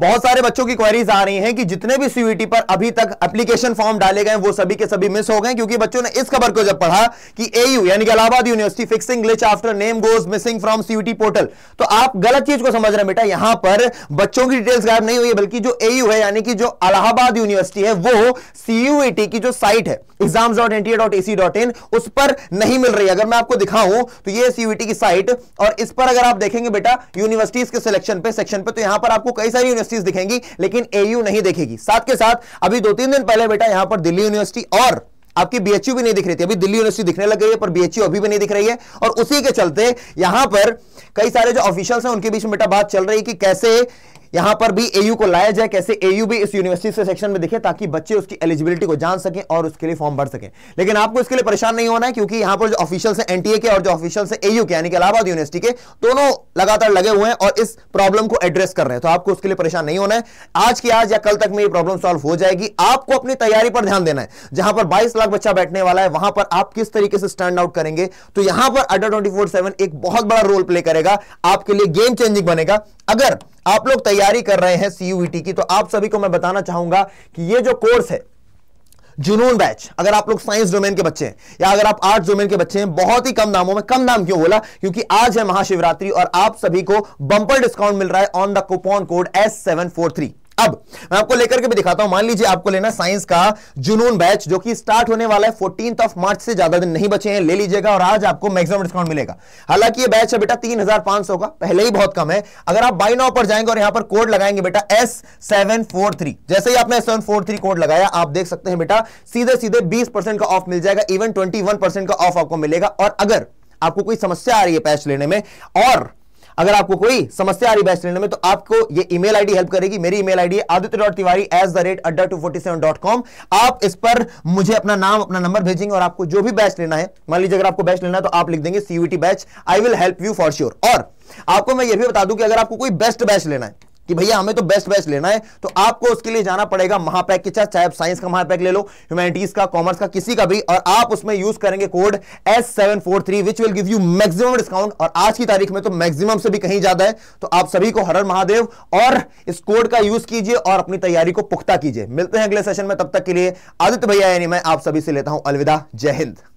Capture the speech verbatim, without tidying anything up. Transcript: बहुत सारे बच्चों की क्वेरीज आ रही हैं कि जितने भी सीयूईटी पर अभी तक एप्लीकेशन फॉर्म डाले गए वो सभी के सभी मिस हो गए, क्योंकि बच्चों ने इस खबर को जब पढ़ा कि एयू यानी कि Allahabad university fixing glitch after name goes missing from CUET portal, तो आप गलत चीज को समझ रहे हैं बेटा। यहां पर बच्चों की डिटेल्स गायब नहीं हुई है, बल्कि जो एयू है यानी कि जो इलाहाबाद यूनिवर्सिटी है वो सीयूईटी की जो साइट है exams dot N T A dot A C dot in उस पर नहीं मिल रही है। अगर मैं आपको दिखाऊं तो ये सीयूईटी की साइट, और इस पर अगर आप देखेंगे बेटा यूनिवर्सिटीज के सिलेक्शन पे सेक्शन पे तो यहां पर आपको कई सारी यूनिवर्सिटीज दिखेंगी, लेकिन एयू नहीं दिखेगी। साथ के साथ अभी दो तीन दिन पहले बेटा यहां पर दिल्ली यूनिवर्सिटी और आपकी बीएचयू भी नहीं दिख रही थी, अभी दिल्ली यूनिवर्सिटी दिखने लग गई है पर बीएचयू अभी भी नहीं दिख रही है। और उसी के चलते यहां पर कई सारे जो ऑफिशियल्स हैं उनके बीच में बेटा बात चल रही है कि कैसे यहां पर भी एयू को लाया जाए, कैसे एयू भी इस यूनिवर्सिटी से सेक्शन में दिखे ताकि बच्चे उसकी एलिजिबिलिटी को जान सकें और उसके लिए फॉर्म भर सकें। लेकिन आपको इसके लिए परेशान नहीं होना है, क्योंकि यहां पर जो ऑफिशियल से एनटीए के और जो ऑफिशियल से एयू के यानी कि इलाहाबाद यूनिवर्सिटी के दोनों लगातार लगे हुए हैं और इस प्रॉब्लम को एड्रेस कर रहे हैं, तो आपको उसके लिए परेशान नहीं होना है। आज की आज या कल तक में ये प्रॉब्लम सॉल्व हो जाएगी। आपको अपनी तैयारी पर ध्यान देना है। जहां पर बाईस लाख बच्चा बैठने वाला है वहां पर आप किस तरीके से स्टैंड आउट करेंगे, तो यहां पर अड्डा टू फोर सेवन एक बहुत बड़ा रोल प्ले करेगा, आपके लिए गेम चेंजिंग बनेगा। अगर आप लोग तैयारी कर रहे हैं सीयूईटी की तो आप सभी को मैं बताना चाहूंगा कि ये जो कोर्स है जुनून बैच, अगर आप लोग साइंस डोमेन के बच्चे हैं या अगर आप आर्ट्स डोमेन के बच्चे हैं, बहुत ही कम दामों में, कम दाम क्यों बोला क्योंकि आज है महाशिवरात्रि और आप सभी को बंपर डिस्काउंट मिल रहा है on the coupon code S seven four three. अब मैं आपको लेकर के भी दिखाता हूं। मान लीजिए आपको लेना साइंस का जुनून बैच जो कि स्टार्ट होने वाला है फोर्टीन्थ ऑफ मार्च से, ज्यादा दिन नहीं बचे हैं, ले लीजिएगा और आज आपको मैक्सिमम डिस्काउंट मिलेगा। हालांकि ये बैच है बेटा तीन हजार पांच सौ का, पहले ही बहुत कम है। अगर आप बाय नाउ पर जाएंगे और यहां पर कोड लगाएंगे बेटा एस सेवन फोर थ्री, जैसे ही आपने S seven four three code लगाया आप देख सकते हैं बेटा सीधे सीधे बीस परसेंट का ऑफ मिल जाएगा, इवन ट्वेंटी वन परसेंट का ऑफ आपको मिलेगा। और अगर आपको कोई समस्या आ रही है बैच लेने में और अगर आपको कोई समस्या आ रही बैच लेने में तो आपको ये ईमेल आईडी हेल्प करेगी। मेरी ईमेल आईडी है Aditya dot Tiwari at the rate Adda two four seven dot com. आप इस पर मुझे अपना नाम अपना नंबर भेजेंगे और आपको जो भी बैच लेना है, मान लीजिए अगर आपको बैच लेना है तो आप लिख देंगे CUET batch, I will help you for sure. और आपको मैं यह भी बता दूं कि अगर आपको कोई बेस्ट बैच लेना है कि भैया हमें तो बेस्ट बैच लेना है, तो आपको उसके लिए जाना पड़ेगा महापैक के, चाहे आप साइंस का महापैक ले लो, ह्यूमैनिटीज का, कॉमर्स का, किसी का भी, और आप उसमें यूज करेंगे code S seven four three which will give you maximum discount. और आज की तारीख में तो मैक्सिमम से भी कहीं ज्यादा है, तो आप सभी को हर हर महादेव और इस कोड का यूज कीजिए और अपनी तैयारी को पुख्ता कीजिए। मिलते हैं अगले सेशन में, तब तक के लिए आदित्य भैया यानी मैं आप सभी से लेता हूं अलविदा। जय हिंद।